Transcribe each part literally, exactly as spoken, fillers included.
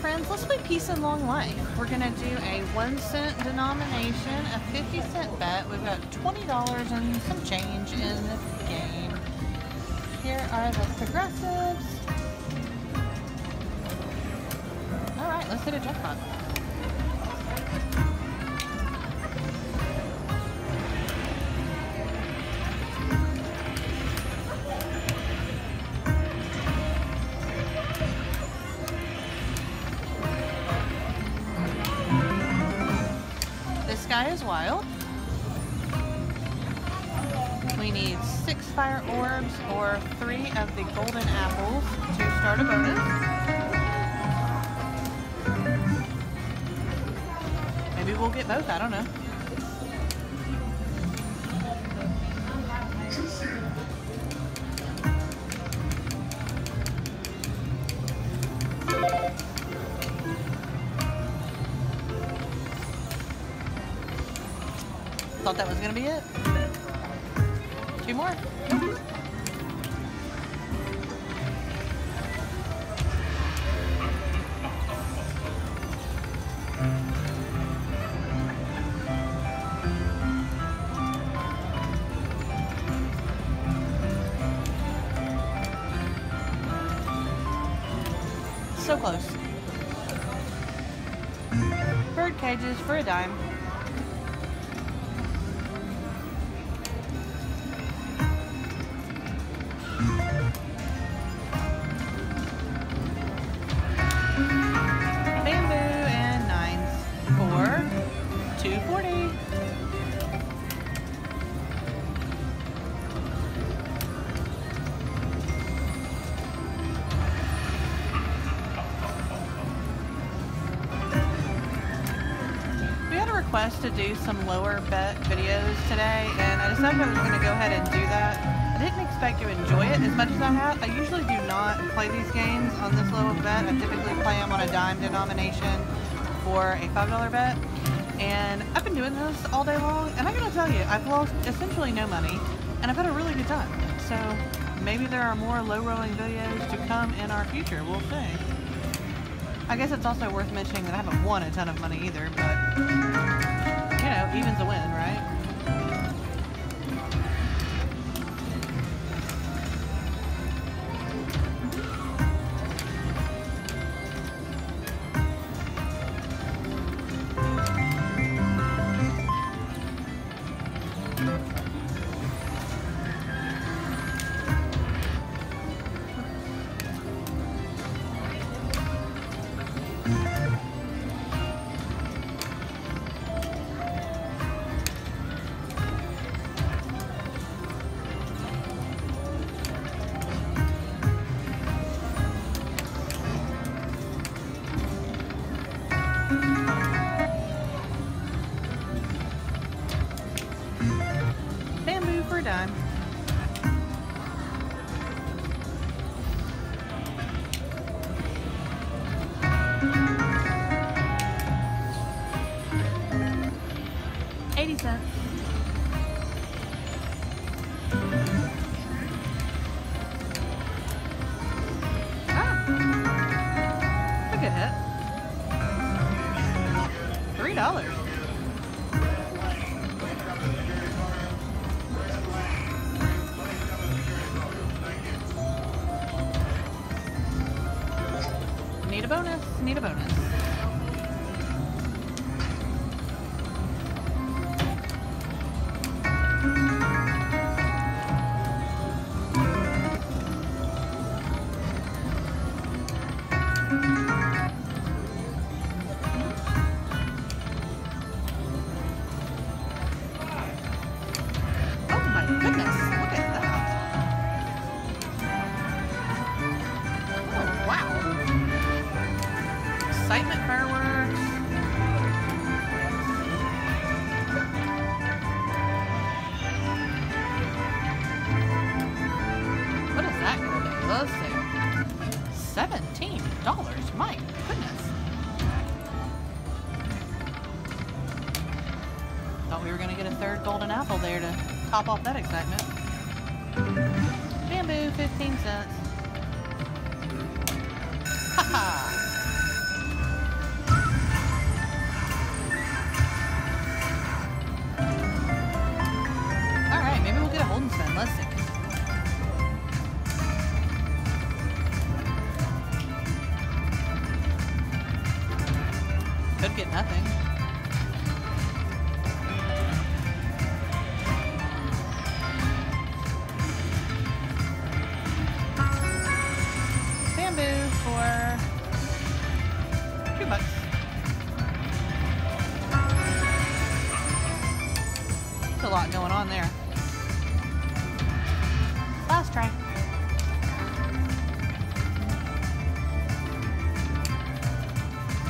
friends, let's play Peace and Long Life. We're going to do a one cent denomination, a fifty cent bet. We've got twenty dollars and some change in the game. Here are the progressives. All right, let's hit a jackpot. This guy is wild. We need six fire orbs or three of the golden apples to start a bonus. Maybe we'll get both, I don't know. Thought that was gonna be it. Two more. So close. Bird cages for a dime. two forty. We had a request to do some lower bet videos today, and I decided I was going to go ahead and do that. I didn't expect to enjoy it as much as I have. I usually do not play these games on this low of bet. I typically play them on a dime denomination for a five dollar bet. And I've been doing this all day long, and I gotta tell you, I've lost essentially no money, and I've had a really good time. So maybe there are more low-rolling videos to come in our future, we'll see. I guess it's also worth mentioning that I haven't won a ton of money either, but, you know, even's a win, right? Done. eighty cents. Ah! Look at it. Three dollars. Need a bonus, need a bonus. Excitement fireworks. What is that going to be? Seventeen dollars. My goodness. Thought we were going to get a third golden apple there to top off that excitement. Bamboo, fifteen cents. Ha ha. Could get nothing. Bamboo for two bucks. There's a lot going on there. Last try.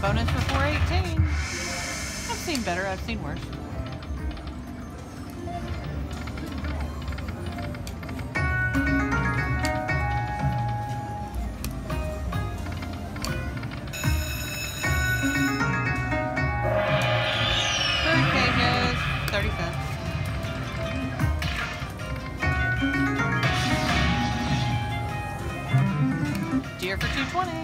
Bonus for four eighteen. I've seen better, I've seen worse. thirty cents. Deer for two twenty.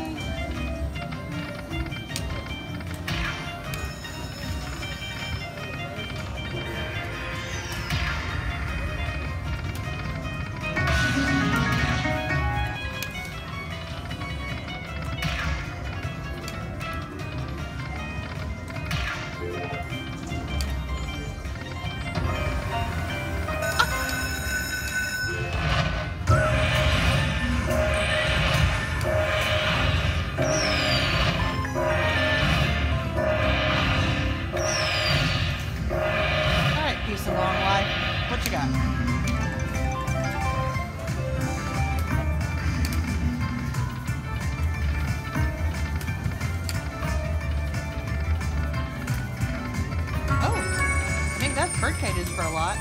For a lot.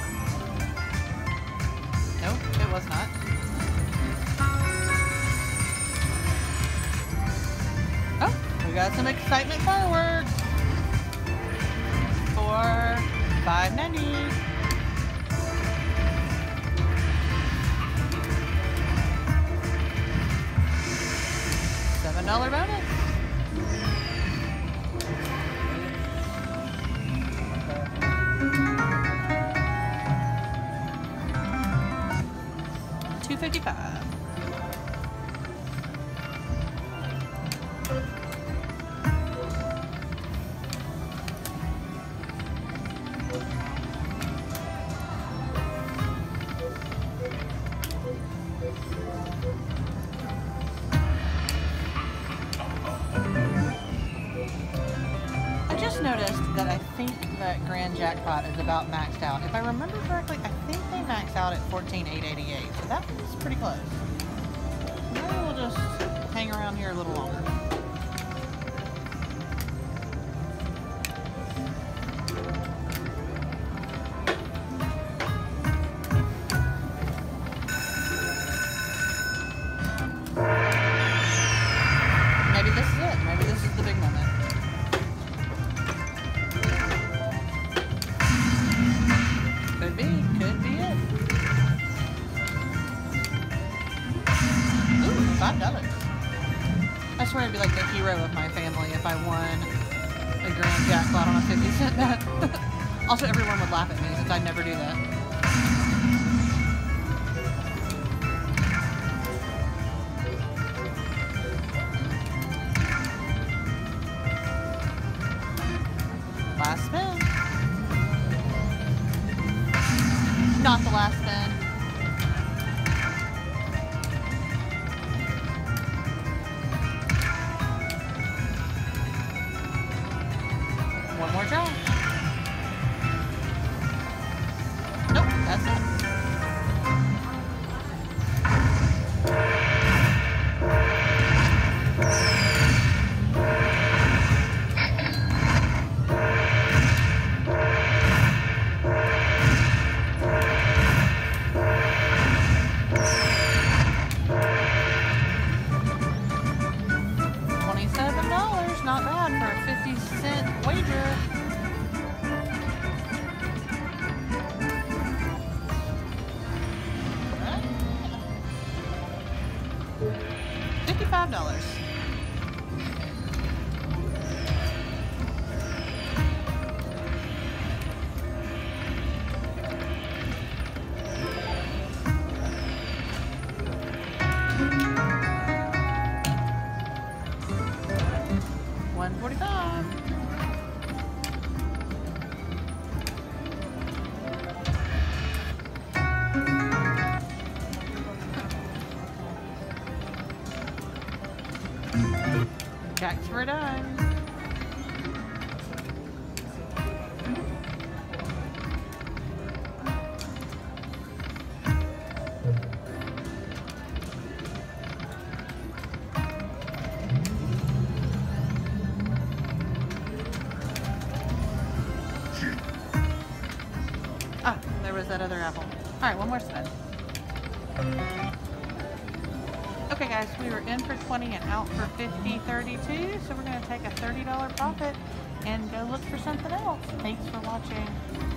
Nope, it was not. Oh, we got some excitement fireworks for five ninety. Seven dollar bonus. fifty-five. I just noticed that I think that Grand Jackpot is about maxed out. If I remember correctly, I think they max out at fourteen thousand eight hundred eighty-eight. So that was pretty close. Maybe we'll just hang around here a little longer. Maybe this is it. Maybe this is the big moment. I swear I'd be like the hero of my family if I won a grand jackpot on a fifty cent bet. Also, everyone would laugh at me since I never do that. Last spin. Not the last spin. fifty-five dollars. one forty-five. Tax for a dime. Ah, there was that other apple. All right, one more spin. Okay guys, we were in for twenty and out for fifty thirty-two, so we're gonna take a thirty dollar profit and go look for something else. Thanks for watching.